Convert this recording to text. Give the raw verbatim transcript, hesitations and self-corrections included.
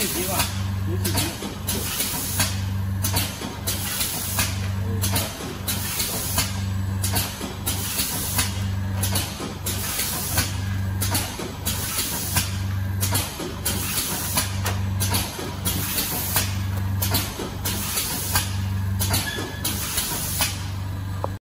几级吧，有几级。